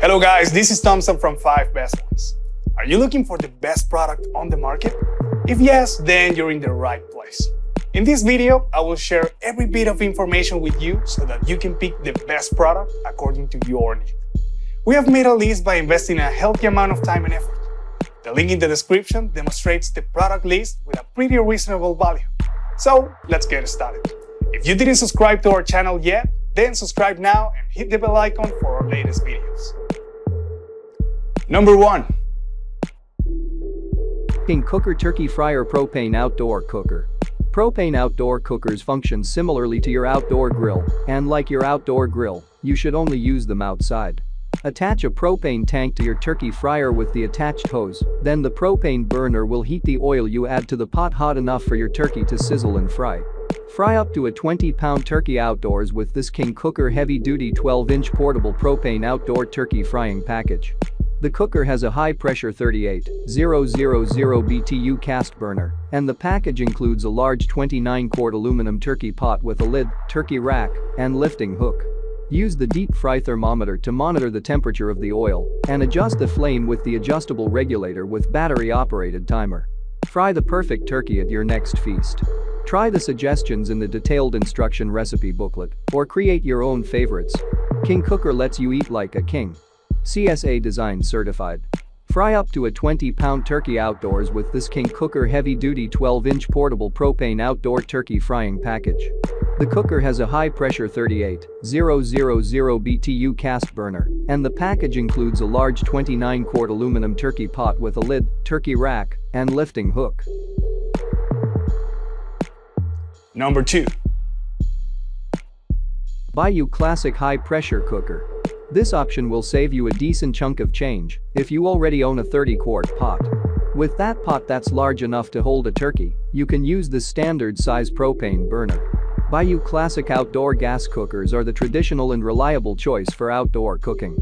Hello guys, this is Thompson from 5 Best Ones. Are you looking for the best product on the market? If yes, then you're in the right place. In this video, I will share every bit of information with you so that you can pick the best product according to your need. We have made a list by investing a healthy amount of time and effort. The link in the description demonstrates the product list with a pretty reasonable value. So let's get started. If you didn't subscribe to our channel yet, then subscribe now and hit the bell icon for our latest videos. Number 1. King Kooker Turkey Fryer Propane Outdoor Cooker. Propane outdoor cookers function similarly to your outdoor grill, and like your outdoor grill, you should only use them outside. Attach a propane tank to your turkey fryer with the attached hose, then the propane burner will heat the oil you add to the pot hot enough for your turkey to sizzle and fry. Fry up to a 20-pound turkey outdoors with this King Kooker heavy-duty 12-inch portable propane outdoor turkey frying package. The cooker has a high-pressure 38,000 BTU cast burner, and the package includes a large 29-quart aluminum turkey pot with a lid, turkey rack, and lifting hook. Use the deep fry thermometer to monitor the temperature of the oil and adjust the flame with the adjustable regulator with battery-operated timer. Fry the perfect turkey at your next feast. Try the suggestions in the detailed instruction recipe booklet or create your own favorites. King Kooker lets you eat like a king. CSA Design Certified. Fry up to a 20-pound turkey outdoors with this King Kooker heavy-duty 12-inch portable propane outdoor turkey frying package. The cooker has a high-pressure 38,000 BTU cast burner, and the package includes a large 29-quart aluminum turkey pot with a lid, turkey rack, and lifting hook. Number 2. Bayou Classic High-Pressure Cooker. This option will save you a decent chunk of change if you already own a 30-quart pot. With that pot that's large enough to hold a turkey, you can use the standard-size propane burner. Bayou Classic outdoor gas cookers are the traditional and reliable choice for outdoor cooking.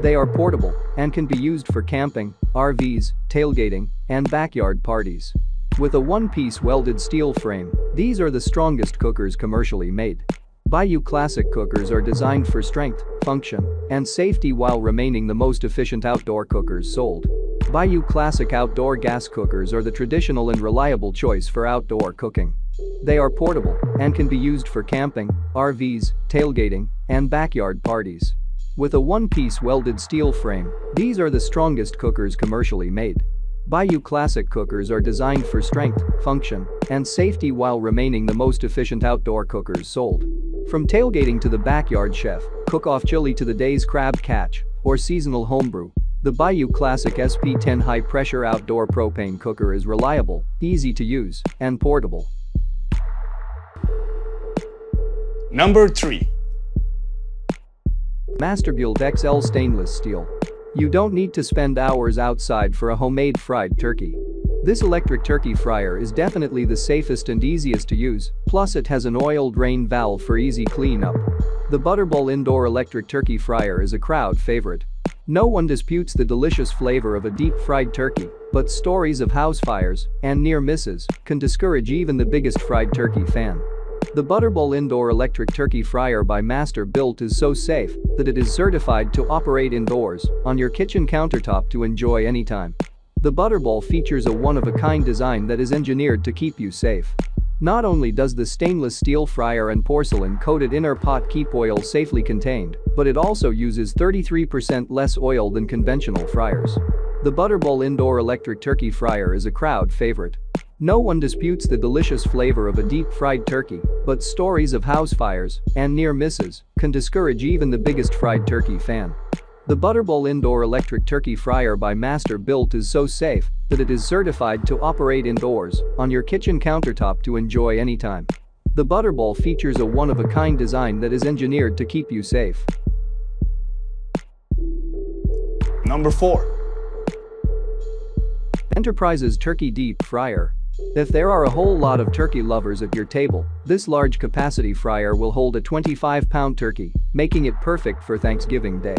They are portable and can be used for camping, RVs, tailgating, and backyard parties. With a one-piece welded steel frame, these are the strongest cookers commercially made. Bayou Classic cookers are designed for strength, function, and safety while remaining the most efficient outdoor cookers sold. Bayou Classic outdoor gas cookers are the traditional and reliable choice for outdoor cooking. They are portable and can be used for camping, RVs, tailgating, and backyard parties. With a one-piece welded steel frame, these are the strongest cookers commercially made. Bayou Classic cookers are designed for strength, function, and safety while remaining the most efficient outdoor cookers sold. From tailgating to the backyard chef, cook-off chili to the day's crab catch, or seasonal homebrew, the Bayou Classic SP10 high-pressure outdoor propane cooker is reliable, easy to use, and portable. Number 3. Masterbuilt XL Stainless Steel. You don't need to spend hours outside for a homemade fried turkey. This electric turkey fryer is definitely the safest and easiest to use, plus it has an oil drain valve for easy cleanup. The Butterball Indoor Electric Turkey Fryer is a crowd favorite. No one disputes the delicious flavor of a deep-fried turkey, but stories of house fires and near misses can discourage even the biggest fried turkey fan. The Butterball Indoor Electric Turkey Fryer by Masterbuilt is so safe that it is certified to operate indoors on your kitchen countertop to enjoy anytime. The Butterball features a one-of-a-kind design that is engineered to keep you safe. Not only does the stainless steel fryer and porcelain-coated inner pot keep oil safely contained, but it also uses 33% less oil than conventional fryers. The Butterball Indoor Electric Turkey Fryer is a crowd favorite. No one disputes the delicious flavor of a deep-fried turkey, but stories of house fires and near misses can discourage even the biggest fried turkey fan. The Butterball Indoor Electric Turkey Fryer by Masterbuilt is so safe that it is certified to operate indoors on your kitchen countertop to enjoy anytime. The Butterball features a one-of-a-kind design that is engineered to keep you safe. Number 4. Enterprise's Turkey Deep Fryer. If there are a whole lot of turkey lovers at your table, this large capacity fryer will hold a 25-pound turkey, making it perfect for Thanksgiving Day.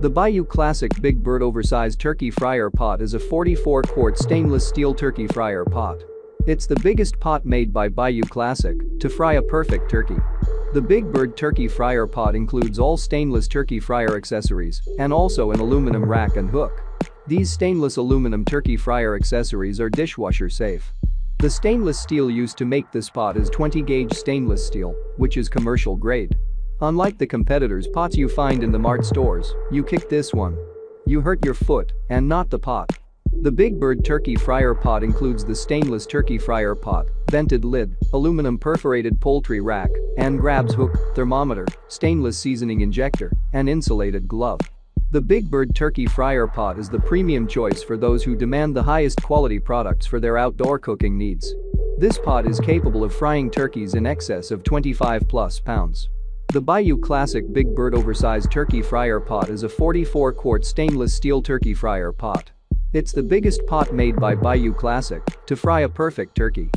The Bayou Classic Big Bird Oversized Turkey Fryer Pot is a 44-quart stainless steel turkey fryer pot. It's the biggest pot made by Bayou Classic to fry a perfect turkey. The Big Bird turkey fryer pot includes all stainless turkey fryer accessories and also an aluminum rack and hook. These stainless aluminum turkey fryer accessories are dishwasher safe. The stainless steel used to make this pot is 20-gauge stainless steel, which is commercial grade. Unlike the competitors' pots you find in the mart stores, you kick this one. You hurt your foot, and not the pot. The Big Bird turkey fryer pot includes the stainless turkey fryer pot, vented lid, aluminum perforated poultry rack, and grabs hook, thermometer, stainless seasoning injector, and insulated glove. The Big Bird turkey fryer pot is the premium choice for those who demand the highest quality products for their outdoor cooking needs. This pot is capable of frying turkeys in excess of 25+ pounds. The Bayou Classic Big Bird oversized turkey fryer pot is a 44-quart stainless steel turkey fryer pot. It's the biggest pot made by Bayou Classic to fry a perfect turkey.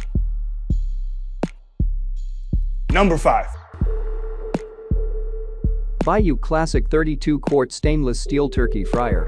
Number 5. Bayou Classic 32-quart stainless steel turkey fryer.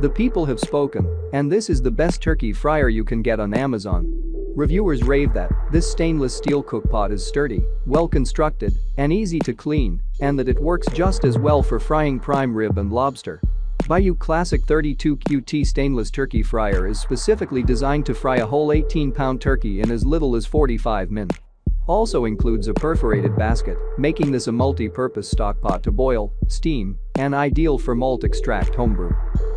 The people have spoken, and this is the best turkey fryer you can get on Amazon. Reviewers rave that this stainless steel cookpot is sturdy, well constructed, and easy to clean, and that it works just as well for frying prime rib and lobster. Bayou Classic 32 QT stainless turkey fryer is specifically designed to fry a whole 18-pound turkey in as little as 45 minutes. Also includes a perforated basket, making this a multi-purpose stockpot to boil, steam, and ideal for malt extract homebrew.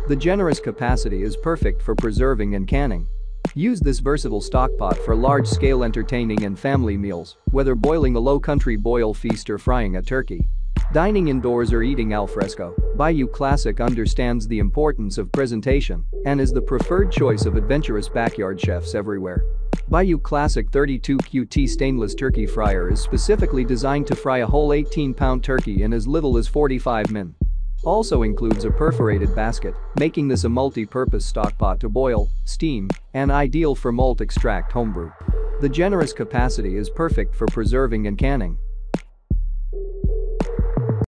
The generous capacity is perfect for preserving and canning. Use this versatile stockpot for large-scale entertaining and family meals, whether boiling a low country boil feast or frying a turkey. Dining indoors or eating al fresco, Bayou Classic understands the importance of presentation and is the preferred choice of adventurous backyard chefs everywhere. Bayou Classic 32 QT stainless turkey fryer is specifically designed to fry a whole 18-pound turkey in as little as 45 minutes. Also includes a perforated basket, making this a multi-purpose stockpot to boil, steam, and ideal for malt extract homebrew. The generous capacity is perfect for preserving and canning.